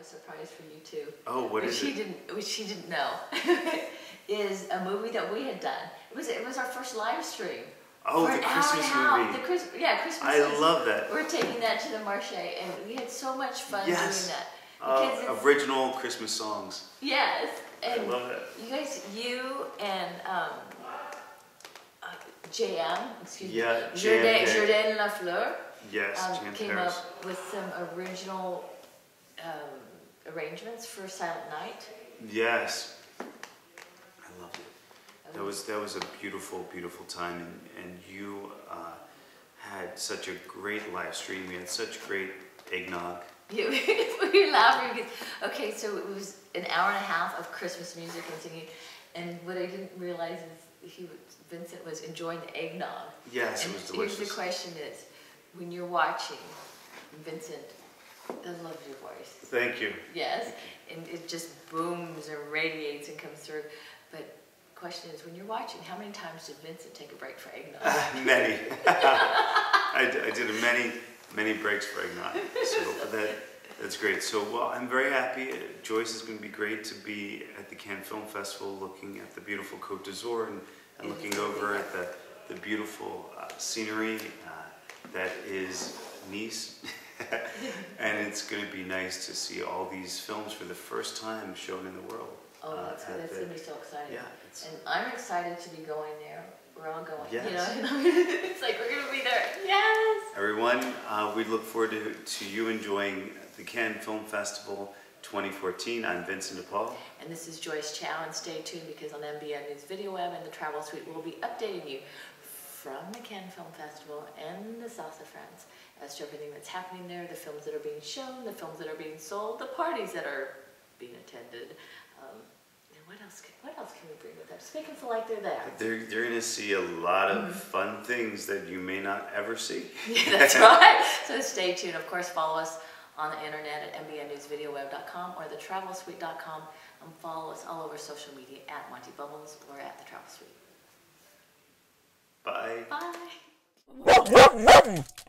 a surprise for you too. Oh, what is it? Which she didn't know, is a movie that we had done. It was our first live stream. Oh, the Christmas movie. Christmas. I love that. We're taking that to the marché, and we had so much fun doing that. Original Christmas songs. Yes. And I love that. You guys, you and Jourdain LaFleur. Yes, came up with some original arrangements for Silent Night. Yes, I loved it. That was a beautiful, beautiful time, and you had such a great live stream. We had such great eggnog. We were laughing. Okay, so it was an hour and a half of Christmas music and singing, and what I didn't realize is Vincent was enjoying the eggnog. Yes, and it was delicious. Here's the question is, when you're watching, Vincent, I love your voice. Thank you. Yes, and it just booms and radiates and comes through. But the question is, when you're watching, how many times did Vincent take a break for eggnog? Many. I did many breaks for eggnog. So that's great. So, well, I'm very happy. Joyce, is going to be great to be at the Cannes Film Festival, looking at the beautiful Côte d'Azur and looking over at the beautiful scenery. That is Nice, and it's going to be nice to see all these films for the first time shown in the world. Oh, that's going to be so exciting. Yeah, and I'm excited to be going there. We're all going. Yes. You know? It's like we're going to be there. Yes! Everyone, we look forward to you enjoying the Cannes Film Festival 2014. I'm Vincent DePaul. And this is Joyce Chow, and stay tuned because on MBN News Video Web and the Travel Suite, we'll be updating you from the Cannes Film Festival and the South of France as to everything that's happening there, the films that are being shown, the films that are being sold, the parties that are being attended. And what else can we bring with them? Just make them feel like they're there. They're going to see a lot of fun things that you may not ever see. Yeah, that's right. So stay tuned. Of course, follow us on the internet at mbnnewsvideoweb.com or thetravelsuite.com, and follow us all over social media at Monty Bubbles or at the Travel Suite. Bye. Bye.